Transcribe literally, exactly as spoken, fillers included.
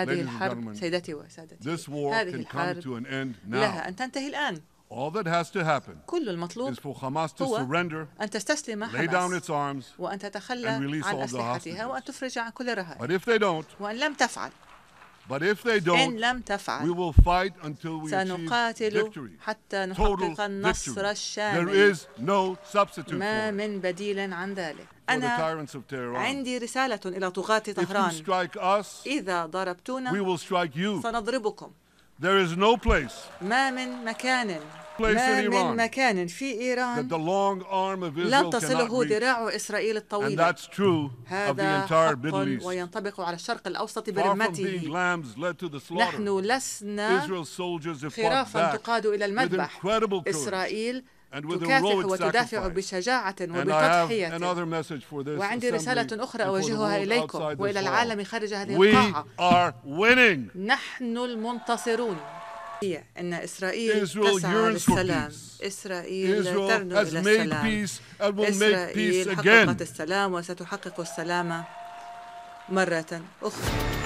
هذه الحرب سيدتي وسادتي، هذه الحرب لها أن تنتهي الآن. كل المطلوب هو أن تستسلم حماس وأن تتخلى عن أسلحتها وأن تفرج عن كل الرهائن، وأن لم تفعل إن لم تفعل سنقاتل حتى نحقق النصر الشامل، ما من بديل عن ذلك. أنا عندي رسالة إلى طغاة طهران: إذا ضربتونا سنضربكم. ما من مكان ما من مكان في إيران لن تصله ذراع إسرائيل الطويلة. هذا حق وينطبق على الشرق الأوسط برمته. نحن لسنا خرافا تقاد إلى المذبح. إسرائيل تكافح وتدافع بشجاعة وبتضحية. وعندي رسالة أخرى أوجهها إليكم وإلى العالم خارج هذه القاعة: نحن المنتصرون. إن إسرائيل تسعى للسلام، إسرائيل ترنو إلى السلام، إسرائيل حققت السلام وستحقق السلام مرة أخرى.